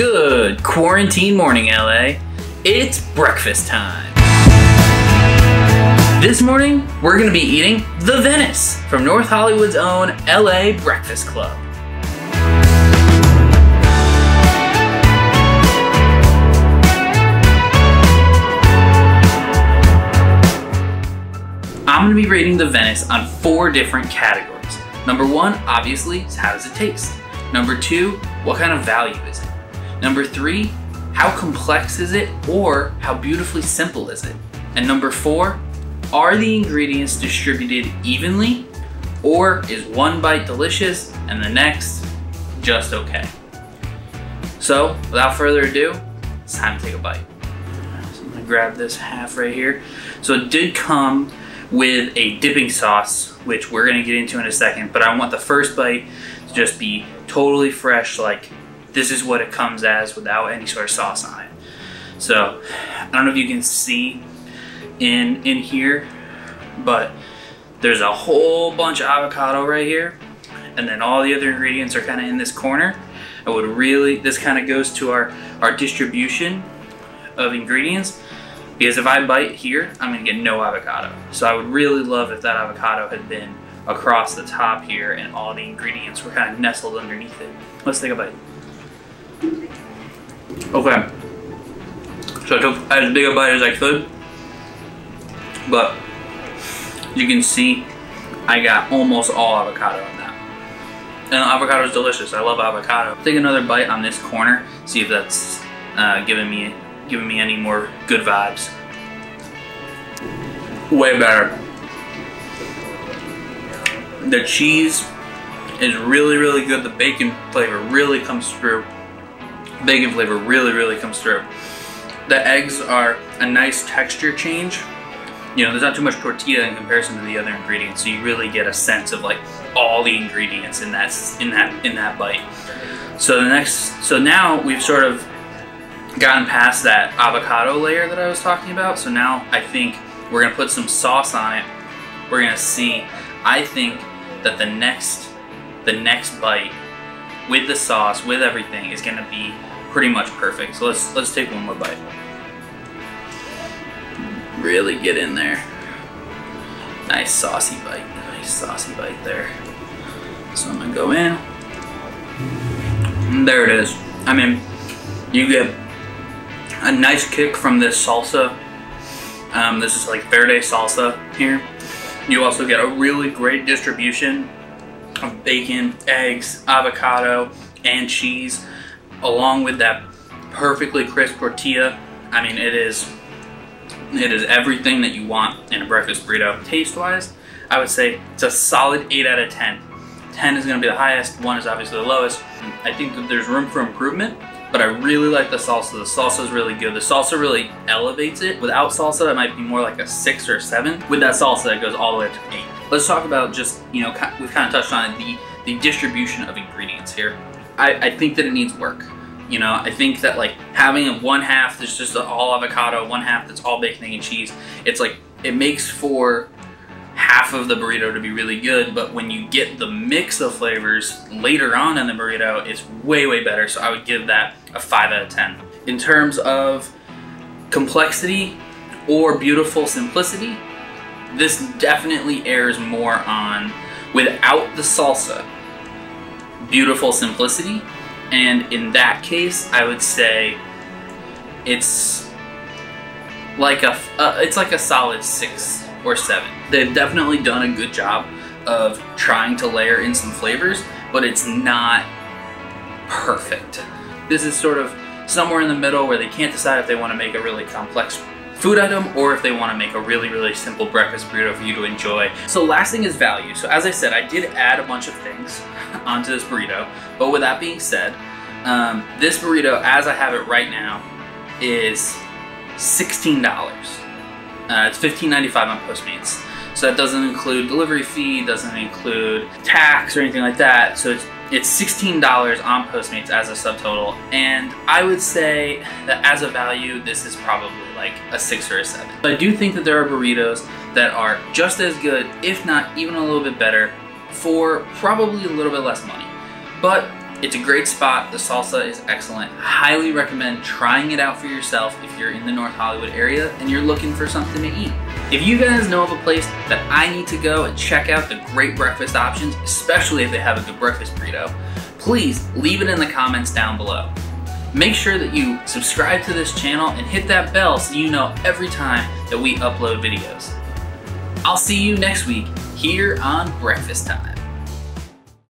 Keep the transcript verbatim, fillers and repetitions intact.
Good quarantine morning, L A. It's breakfast time. This morning, we're gonna be eating the Venice from North Hollywood's own L A Breakfast Club. I'm gonna be rating the Venice on four different categories. Number one, obviously, is how does it taste? Number two, what kind of value is it? Number three, how complex is it or how beautifully simple is it? And number four, are the ingredients distributed evenly or is one bite delicious and the next just okay? So without further ado, it's time to take a bite. So I'm gonna grab this half right here. So it did come with a dipping sauce, which we're gonna get into in a second, but I want the first bite to just be totally fresh, like this is what it comes as without any sort of sauce on it. So I don't know if you can see in in here, but there's a whole bunch of avocado right here, and then all the other ingredients are kind of in this corner. I would really, this kind of goes to our our distribution of ingredients, because if I bite here, I'm gonna get no avocado. So I would really love if that avocado had been across the top here and all the ingredients were kind of nestled underneath it. Let's take a bite. Okay, so I took as big a bite as I could, but you can see I got almost all avocado in that. And avocado is delicious, I love avocado. Take another bite on this corner, see if that's uh, giving me giving me any more good vibes. Way better. The cheese is really, really good. The bacon flavor really comes through. Bacon flavor really, really comes through. The eggs are a nice texture change. You know, there's not too much tortilla in comparison to the other ingredients, so you really get a sense of like all the ingredients in that in that in that bite. So the next, so now we've sort of gotten past that avocado layer that I was talking about. So now I think we're gonna put some sauce on it. We're gonna see. I think that the next the next bite with the sauce, with everything, is gonna be pretty much perfect. So let's let's take one more bite. Really get in there. Nice saucy bite. Nice saucy bite there. So I'm gonna go in. And there it is. I mean, you get a nice kick from this salsa. Um, this is like Faraday salsa here. You also get a really great distribution of bacon, eggs, avocado, and cheese, along with that perfectly crisp tortilla. I mean, it is it is everything that you want in a breakfast burrito. Taste-wise, I would say it's a solid eight out of ten. ten is gonna be the highest, one is obviously the lowest. I think that there's room for improvement, but I really like the salsa. The salsa is really good. The salsa really elevates it. Without salsa, that might be more like a six or seven. With that salsa, it goes all the way up to eight. Let's talk about just, you know, we've kind of touched on the, the distribution of ingredients here. I, I think that it needs work. You know, I think that like having a one half that's just all avocado, one half that's all bacon, egg, and cheese, it's like, it makes for half of the burrito to be really good, but when you get the mix of flavors later on in the burrito, it's way, way better. So I would give that a five out of ten. In terms of complexity or beautiful simplicity, this definitely errs more on, without the salsa, beautiful simplicity. And in that case, I would say it's like a, uh, it's like a solid six or seven. They've definitely done a good job of trying to layer in some flavors, but it's not perfect. This is sort of somewhere in the middle where they can't decide if they want to make a really complex food item or if they want to make a really, really simple breakfast burrito for you to enjoy. So last thing is value. So as I said, I did add a bunch of things onto this burrito, but with that being said, um, this burrito as I have it right now is sixteen dollars. Uh, it's fifteen ninety-five on Postmates. So that doesn't include delivery fee, doesn't include tax or anything like that. So it's It's sixteen dollars on Postmates as a subtotal, and I would say that as a value, this is probably like a six or a seven. But I do think that there are burritos that are just as good, if not even a little bit better, for probably a little bit less money. But It's a great spot. The salsa is excellent. Highly recommend trying it out for yourself if you're in the North Hollywood area and you're looking for something to eat. If you guys know of a place that I need to go and check out the great breakfast options, especially if they have a good breakfast burrito, please leave it in the comments down below. Make sure that you subscribe to this channel and hit that bell so you know every time that we upload videos. I'll see you next week here on Breakfast Time.